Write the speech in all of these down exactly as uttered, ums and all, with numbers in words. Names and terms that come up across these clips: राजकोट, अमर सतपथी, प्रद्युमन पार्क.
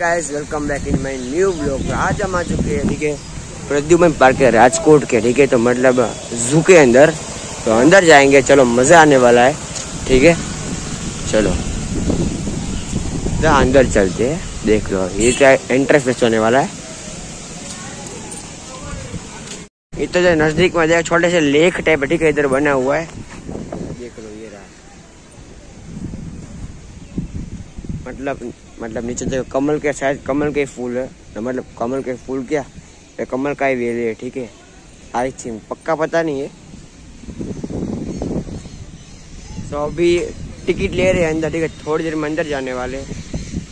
Guys welcome back in my new blog. आज हम आ चुके हैं ठीक है प्रद्युमन पार्क राजकोट के, ठीक है तो मतलब जू के अंदर, तो अंदर जाएंगे, चलो मजा आने वाला है ठीक है। चलो अंदर चलते हैं, देख लो ये क्या इंटरेस्ट होने वाला है। ये तो जो नजदीक में देखा छोटे से लेक टाइप ठीक है इधर बना हुआ है, देख लो ये रहा। मतलब मतलब नीचे देखो कमल के, शायद कमल के फूल है, मतलब कमल के फूल क्या ये कमल का ही वेल है ठीक है। आई थिंक पक्का पता नहीं है। तो अभी टिकट ले रहे हैं अंदर ठीक है, थोड़ी देर में अंदर जाने वाले।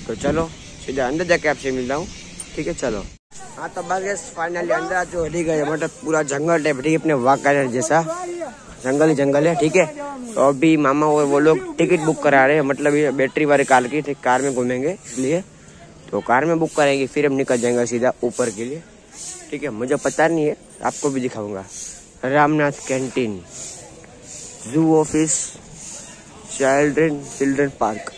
तो चलो सीधा अंदर जाके आपसे मिलता हूँ ठीक है। चलो हाँ तो बस फाइनली अंदर आ चुके ठीक है। मतलब पूरा जंगल टाइप ठीक है, अपने वाकायर जैसा जंगल ही जंगल है ठीक है। तो अभी मामा और वो लोग टिकट बुक करा रहे हैं, मतलब ये बैटरी वाली कार की, ठीक कार में घूमेंगे इसलिए तो कार में बुक करेंगे, फिर हम निकल जाएंगे सीधा ऊपर के लिए ठीक है। मुझे पता नहीं है, आपको भी दिखाऊंगा। Ramnath canteen, zoo office, children children park.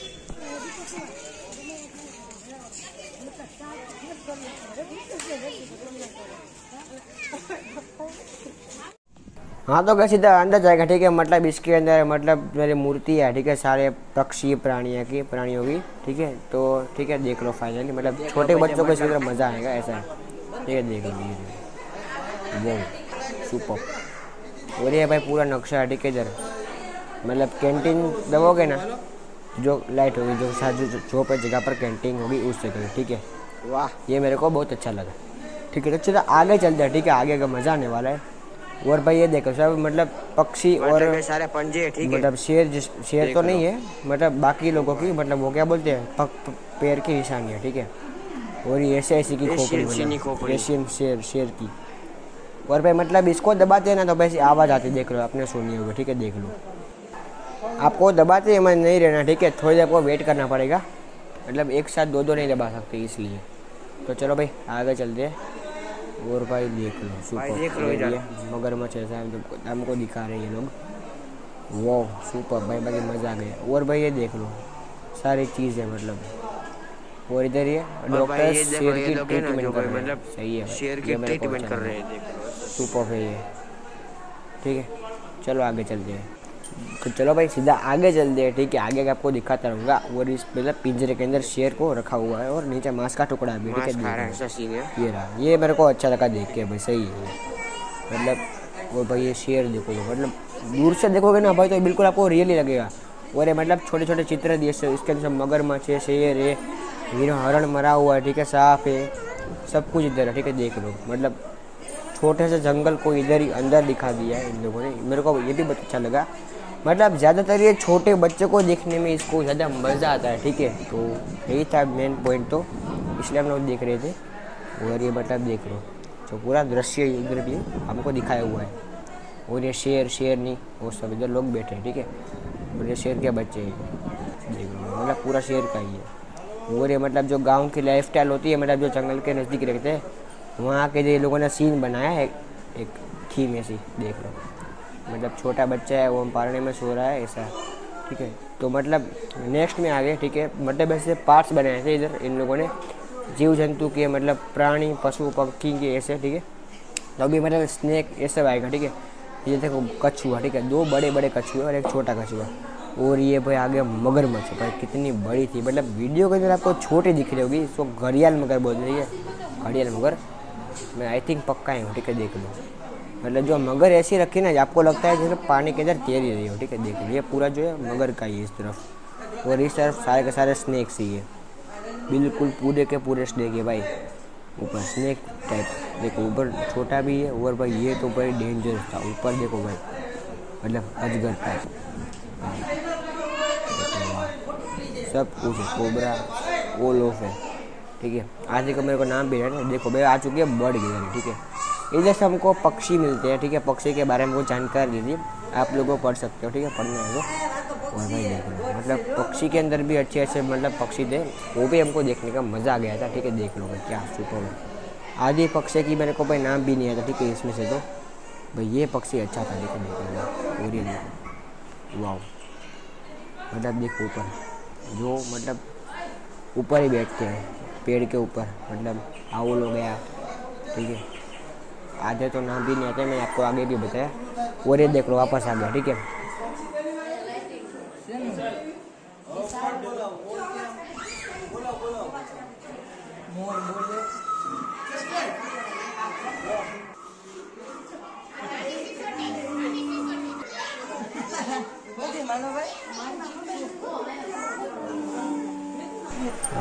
हाँ तो कैसे सीधा अंदर जाएगा ठीक है। मतलब इसके अंदर मतलब मेरी मूर्ति है ठीक है, सारे पक्षी प्राणियों की प्राणियों की ठीक है। तो ठीक है देख लो फाइनली, मतलब छोटे बच्चों को इसके अंदर मजा आएगा ऐसा है ठीक है। देख लो सुपर, और ये भाई पूरा नक्शा है ठीक है। इधर मतलब कैंटीन दबोगे ना, जो लाइट होगी जो शायद जो पर जगह पर कैंटीन होगी उस जगह ठीक है। वाह ये मेरे को बहुत अच्छा लगा ठीक है। तो चलो आगे चलते हैं ठीक है, आगे का मज़ा आने वाला है। और भाई ये देखो सब मतलब पक्षी और सारे पंजे ठीक है, मतलब शेर शेर तो नहीं है, मतलब बाकी लोगों की मतलब वो क्या बोलते हैं पैर की निशानी है ठीक है। और ये ऐसे ऐसी की खोपड़ी एशियन शेर शेर की। और भाई मतलब इसको दबाते हैं ना तो वैसे आवाज़ आती, देख लो आपने सुनी होगी ठीक है। देख लो आपको दबाते हैं नहीं रहना ठीक है, थोड़ी देर आपको वेट करना पड़ेगा, मतलब एक साथ दो दो नहीं दबा सकते इसलिए। तो चलो भाई आगे चलते हैं। और भाई देख लो भाई देख लो इधर मगरमच्छ ऐसा हमको दिखा रहे ये लोग, वो सुपर भाई भाई मज़ा आ गया। और भाई ये देख लो सारी चीज़ है मतलब। और इधर ये डॉक्टर शेर की ट्रीटमेंट कर रहे हैं, सही है शेर की ट्रीटमेंट कर रहे हैं, सुपर है ये ठीक है। चलो आगे चलते हैं, तो चलो भाई सीधा आगे चलते हैं ठीक है। आगे का आपको दिखाता रहूँगा। और इस मतलब पिंजरे के अंदर शेर को रखा हुआ है और नीचे मांस का टुकड़ा भी ठीक है। ये रहा, ये मेरे को अच्छा लगा देख के भाई, सही है मतलब। और भाई ये शेर देखो, मतलब दूर से देखोगे ना भाई तो बिल्कुल आपको रियली लगेगा। और ये मतलब छोटे छोटे चित्र दिए इसके अंदर, मगरमच्छ है, शेर है, हिरण हरण मरा हुआ है ठीक है, साफ है, सब कुछ इधर है ठीक है। देख लो मतलब छोटे से जंगल को इधर ही अंदर दिखा दिया है इन लोगों ने, मेरे को ये भी बहुत अच्छा लगा। मतलब ज़्यादातर ये छोटे बच्चे को देखने में इसको ज़्यादा मज़ा आता है ठीक है। तो यही था मेन पॉइंट, तो इसलिए हम लोग देख रहे थे। और ये मतलब देख लो तो पूरा दृश्य इधर भी हमको दिखाया हुआ है। और ये शेर शेरनी वो सब इधर लोग बैठे हैं ठीक है। और ये शेर के बच्चे हैं देख लो, मतलब पूरा शेर का ही है। और ये मतलब जो गाँव की लाइफ स्टाइल होती है, मतलब जो जंगल के नज़दीक रहते हैं वहाँ के जो लोगों ने सीन बनाया है एक थीम ऐसी, देख लो मतलब छोटा बच्चा है वो पालने में सो रहा है ऐसा ठीक है। तो मतलब नेक्स्ट में आ गए ठीक है, मतलब ऐसे पार्ट्स बनाए थे इधर इन लोगों ने, जीव जंतु के मतलब प्राणी पशु पक्षी के ऐसे ठीक है। तो अभी मतलब स्नैक ये सब आएगा ठीक है। ये देखो कछुआ ठीक है, दो बड़े बड़े कछुए और एक छोटा कछुआ। और ये भाई आगे मगरमच्छ भाई कितनी बड़ी थी, मतलब वीडियो के अंदर आपको छोटी दिख रही होगी, इसको घड़ियाल मगर बोलते हैं घड़ियाल मगर, मैं आई थिंक पक्का ही हूँ ठीक है। देख लो मतलब जो मगर ऐसी रखी ना आपको लगता है जैसे पानी के अंदर तैर ही रही हो ठीक है। देख लो ये पूरा जो है मगर का ही है इस तरफ, और इस तरफ सारे के सारे स्नैक्स ही है, बिल्कुल पूरे के पूरे स्नैक है भाई। ऊपर स्नैक टाइप देखो, ऊपर छोटा भी है। और भाई ये तो भाई डेंजर था, ऊपर देखो भाई मतलब अजगर टाइप सब कुछ है, कोबरा ऑल ऑफ है ठीक है। आधे को मेरे को नाम भी है, देखो भाई आ चुकी है बर्ड गैलरी ठीक है। इधर से हमको पक्षी मिलते हैं ठीक है, पक्षी के बारे में वो जानकारी दी आप लोगों को पढ़ सकते हो ठीक है, पढ़ना है वो। और भाई देखो मतलब पक्षी के अंदर भी अच्छे अच्छे मतलब पक्षी थे, वो भी हमको देखने का मज़ा आ गया था ठीक है। देख लो भाई क्या सुपर, आधी पक्षी की मेरे को भाई नाम भी नहीं आया था ठीक है इसमें से। तो भाई ये पक्षी अच्छा था देखो, देखो और ये देखो वाह मतलब देखो ऊपर जो मतलब ऊपर ही बैठते हैं पेड़ के ऊपर, मतलब आउल हो गया। ठीक है, आधे तो ना भी नहीं आते, मैंने आपको आगे भी बताया। और ये देख लो वापस आ गया। ठीक है,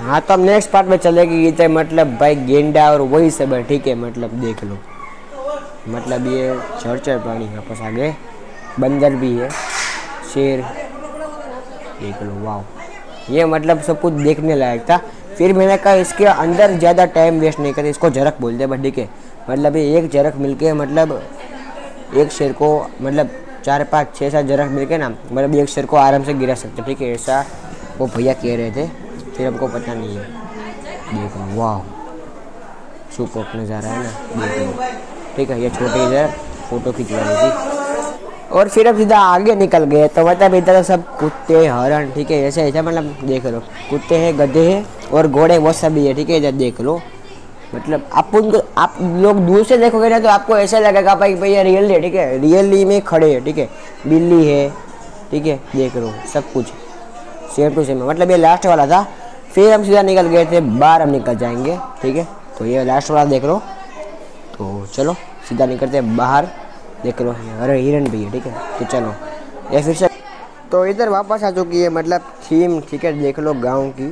हाँ तो हम नेक्स्ट पार्ट में चलेगी गीता, मतलब भाई गेंडा और वही सब है। ठीक है, मतलब देख लो, मतलब ये चरचर प्राणी, वापस आगे बंदर भी है, शेर, देख लो। वाह, ये मतलब सब कुछ देखने लायक था। फिर मैंने कहा इसके अंदर ज़्यादा टाइम वेस्ट नहीं करते, इसको झरक बोलते हैं। बट ठीक है, मतलब ये एक झरक मिलके, मतलब एक शेर को, मतलब चार पाँच छः सात झरक मिलके ना, मतलब एक शेर को आराम से गिरा सकते। ठीक है, ऐसा वो भैया कह रहे थे, फिर हमको पता नहीं है। देखो, वाह सुपर नज़ारा है ना, देखो। ठीक है, ये छोटे इधर फोटो खिंचवा रही थी और फिर अब सीधा आगे निकल गए। तो मतलब इधर सब कुत्ते, हरण, ठीक है, ऐसे ऐसा, मतलब देख लो कुत्ते हैं, गधे हैं और घोड़े, वो सब भी है। ठीक है, इधर देख लो, मतलब आप उनको, आप लोग दूर से देखोगे ना तो आपको ऐसा लगेगा भाई भाई ये रियल है। ठीक है, रियली में खड़े है। ठीक है, बिल्ली है। ठीक है, देख लो सब कुछ सेम टू सेम, मतलब ये लास्ट वाला था। फिर हम सीधा निकल गए थे बाहर, हम निकल जाएंगे। ठीक है, तो ये लास्ट वाला देख लो, तो चलो सीधा निकलते हैं बाहर। देख लो, अरे हिरन भी है। ठीक है, तो चलो ये फिर से, तो इधर वापस आ चुकी है, मतलब थीम। ठीक है, देख लो गांव की।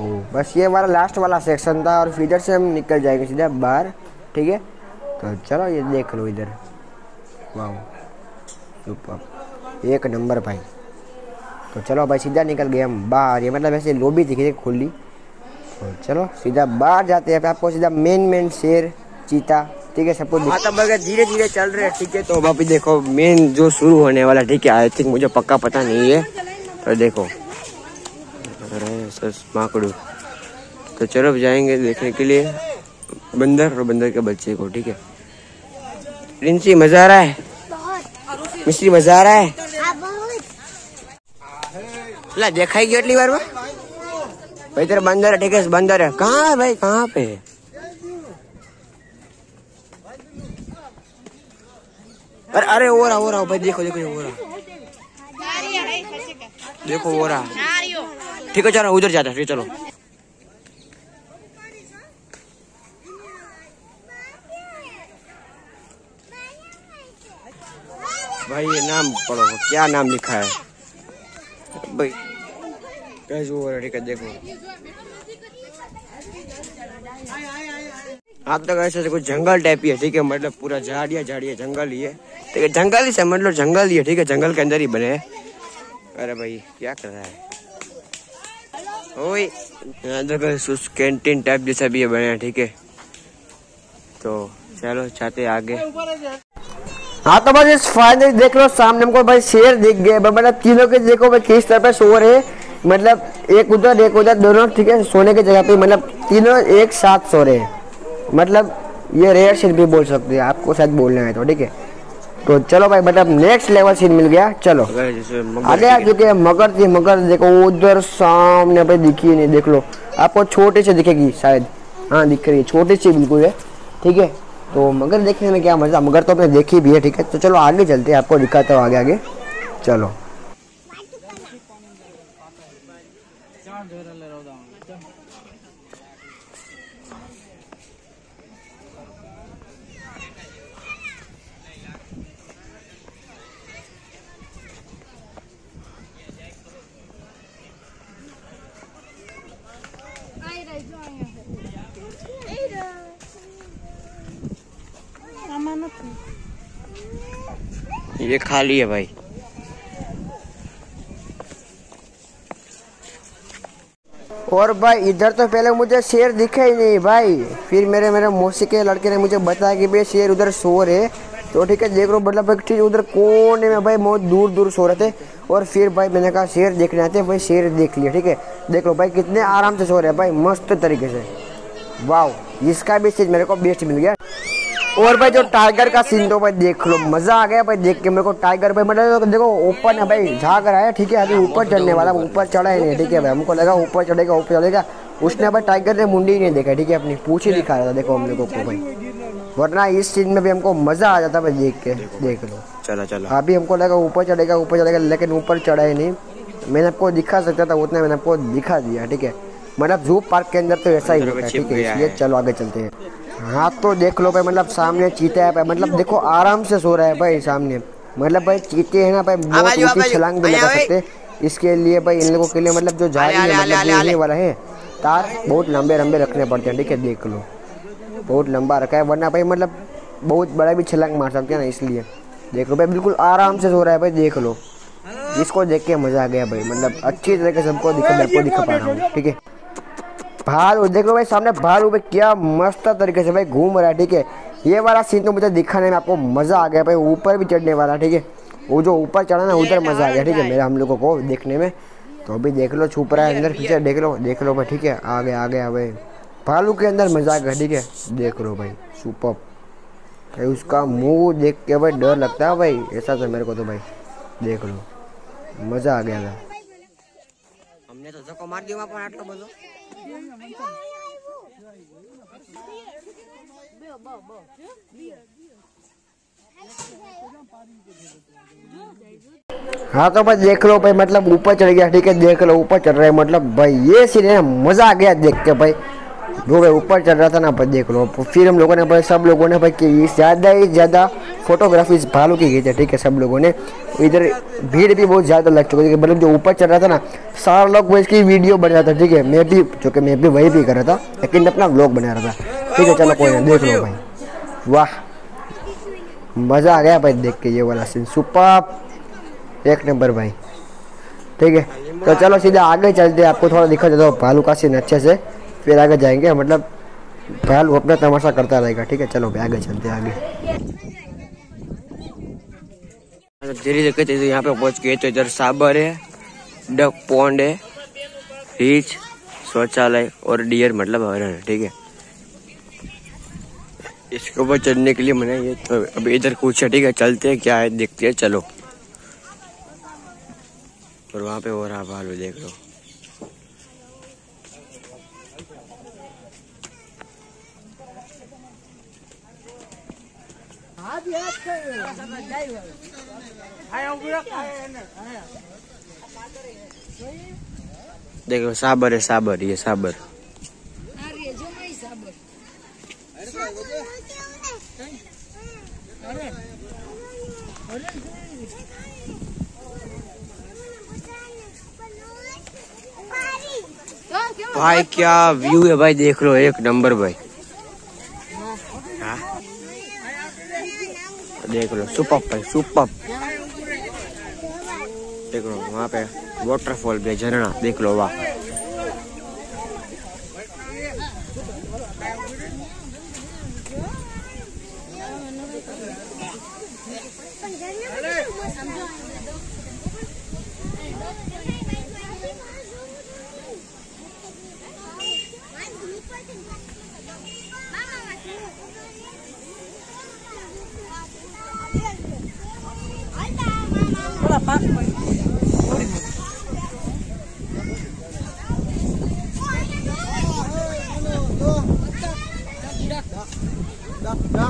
ओ बस ये हमारा लास्ट वाला सेक्शन था और इधर से हम निकल जाएंगे सीधा बाहर। ठीक है, तो चलो ये देख लो इधर, वाह सुपर, एक नंबर भाई। तो चलो भाई सीधा निकल गए हम बाहर। ये मतलब ऐसे लॉबी दिखी खुली, तो चलो सीधा बाहर जाते हैं। आपको सीधा मेन मेन शेर, चीता, ठीक है, सब कुछ। धीरे धीरे चल रहे हैं। ठीक है, तो अभी देखो मेन जो शुरू होने वाला। ठीक है, आई थिंक, मुझे पक्का पता नहीं है, पर देखो अरे माकड़ू। तो चलो अब जाएंगे देखने के लिए बंदर और बंदर के बच्चे को। ठीक है, प्रिंसी मजा आ रहा है, मिस्त्री मजा आ रहा है, ला देखा गया अगली बार में भाई। तेरा बंदर है, ठीक है, बंदर है, कहाँ है भाई, कहाँ पे है? अरे अरे हो रहा हो रहा भाई, देखो देखो हो रहा, देखो हो रहा। ठीक है, चलो उधर जाता है, चलो। भाई ये नाम पढ़ो, क्या नाम लिखा है भाई, कैसे हो रहा। ठीक है, देखो आप तक ऐसे कुछ जंगल टाइप ही है। ठीक है, मतलब पूरा झाड़िया झाड़िया जंगल ही है। ठीक है, जंगल ही समझ लो, जंगल ही है। ठीक है, जंगल के अंदर ही बने हैं। अरे भाई क्या कर रहा है, ओए यहाँ तक उस कैंटीन टाइप जैसा भी ये बने हैं। ठीक है, तो चलो चाहते आगे। हाँ तो बस फाइनली देख लो सामने हमको भाई शेर दिख गए। मतलब तीनों के देखो भाई किस तरह पे शोर है, मतलब एक उधर एक उधर दोनों। ठीक है, सोने की जगह पे, मतलब तीनों एक साथ सो रहे हैं। मतलब ये रेयर सीन भी बोल सकते हैं, आपको शायद बोलना है तो। ठीक है, तो चलो भाई, मतलब नेक्स्ट लेवल सीन मिल गया। चलो आगे आ चुके हैं मगर थी। मगर देखो उधर सामने भाई दिखी नहीं, देख लो आपको छोटे से दिखेगी शायद। हाँ दिख रही है, छोटे से बिल्कुल है। ठीक है, तो मगर देखने में क्या मजा, मगर तो आपने देखी भी है। ठीक है, तो चलो आगे चलते हैं, आपको दिखाता हूँ आगे आगे। चलो ये खाली है भाई। और भाई इधर तो पहले मुझे शेर दिखा ही नहीं भाई, फिर मेरे मेरे मौसी के लड़के ने मुझे बताया कि भाई शेर उधर सो रहे। तो ठीक है, देख लो मतलब एक चीज उधर कोने में भाई बहुत दूर दूर सो रहे थे। और फिर भाई मैंने कहा शेर देखने आते हैं, भाई शेर देख लिया। ठीक है, देख लो भाई कितने आराम से सो रहे हैं भाई, मस्त तरीके से। वाह, इसका भी चीज मेरे को बेस्ट मिल गया। और भाई जो टाइगर का सीन, तो भाई देख लो मजा आ गया भाई देख के मेरे को। टाइगर भाई मतलब देखो ओपन है भाई, झाग रहा है। ठीक है, अभी ऊपर चढ़ने वाला, ऊपर चढ़ा ही नहीं। ठीक है भाई, हमको लगा ऊपर चढ़ेगा ऊपर चढ़ेगा, उसने अब टाइगर ने मुंडी ही नहीं देखा, ठीक है, अपनी पूछ ही दिखा रहा था देखो हम लोगों को भाई, वरना इस चीज में भी हमको मजा आ जाता भाई देख के। देख लो चला चला, अभी हमको लगा ऊपर चढ़ेगा ऊपर चढ़ेगा, लेकिन ऊपर चढ़ा ही नहीं। मैंने आपको दिखा सकता था उतना मैंने आपको दिखा दिया, ठीक है, मतलब जू पार्क के अंदर तो ऐसा ही होता है, ठीक है, इसलिए चलो आगे चलते हैं। हाँ तो देख लो भाई, मतलब सामने चीता है भाई, मतलब देखो आराम से सो रहा है भाई सामने, मतलब भाई चीते हैं ना भाई बहुत ऊंची छलांग भी लगा सकते, इसके लिए भाई इन लोगों के लिए मतलब जो जा रही है मतलब लेने वाला है तार बहुत लंबे लंबे रखने पड़ते हैं, ठीक है, देख लो बहुत लंबा रखा है, वरना भाई मतलब बहुत बड़ा भी छलांग मार सकते हैं ना, इसलिए देख लो भाई बिल्कुल आराम से सो रहा है भाई। देख लो इसको देख के मज़ा आ गया भाई, मतलब अच्छी तरह से सबको दिखा सबको दिखा पा रहा हूँ, ठीक है। भालू देख लो भाई सामने, भालू भाई क्या मस्त तरीके से भाई घूम रहा है, ठीक है, ये वाला सीन तो मुझे दिखाने में आपको मज़ा आ गया भाई, ऊपर भी चढ़ने वाला, ठीक है, वो जो ऊपर चढ़ा ना उधर मज़ा आ गया, ठीक है, मेरा हम लोगों को देखने में। तो अभी देख लो छुप रहा है अंदर खींचा, देख लो देख लो भाई, ठीक है, आ गया आ गया भाई भालू के अंदर मज़ा आ गया, ठीक है, देख लो भाई सुपर भाई, उसका मुँह देख के भाई डर लगता है भाई, ऐसा था मेरे को तो भाई, देख लो मजा आ गया था। हमने तो जको मार दिया पर आटलो बजो हाँ तो भाई देख लो भाई, मतलब ऊपर चढ़ गया, ठीक है, देख लो ऊपर चढ़ रहा है, मतलब भाई ये सीन है मजा आ गया देख के भाई, वो भाई ऊपर चढ़ रहा था ना भाई, देख लो फिर हम लोगों ने भाई सब लोगों ने भाई कि ज़्यादा ही ज़्यादा फोटोग्राफी इस भालू की खींचे, ठीक है, सब लोगों ने, इधर भीड़ भी बहुत ज़्यादा लग चुकी है, मतलब जो ऊपर चढ़ रहा था ना सारे लोग वो इसकी वीडियो बना रहा था, ठीक है, मैं भी जो कि मैं भी वही भी कर रहा था, लेकिन अपना व्लॉग बना रहा था, ठीक है, चलो कोई ना। देख लो भाई वाह मज़ा आ गया भाई देख के, ये वाला सीन सुपर एक नंबर भाई, ठीक है। तो चलो सीधा आगे चलते, आपको थोड़ा दिखा देता हूँ भालू का सीन अच्छे से, फिर आगे जाएंगे, मतलब भालू अपना तमाशा करता रहेगा, ठीक है, चलो भाई आगे चलते आगे। धीरे धीरे कहते यहाँ पे पहुँच गए, तो इधर साबर है, डक पॉन्ड है, रीच, शौचालय और डियर मतलब हरण है, ठीक है, इसके ऊपर चढ़ने के लिए मैंने ये तो अब इधर कुछ है, ठीक है, चलते हैं क्या है देखते हैं, चलो। और वहाँ पे हो रहा भालू, देख लो देखो साबर है, साबर ये साबर भाई क्या व्यू है भाई, देख लो एक नंबर भाई, देख लो सुपर भाई सुपर, देख लो वहाँ पे वाटरफॉल भी है, झरना देख लो, वाह हाँ।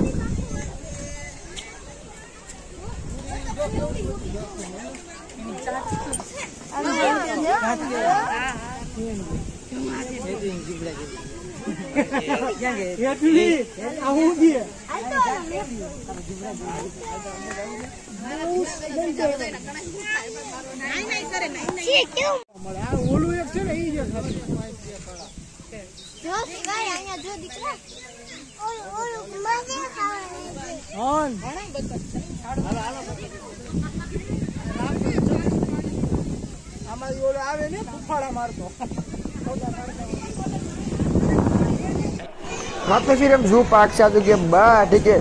तो फिर हम जू पार्क से आ चुके हैं बा, ठीक है,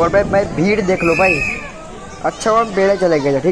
और भाई भाई भीड़ देख लो भाई, अच्छा हम पेड़े चले गए, ठीक है।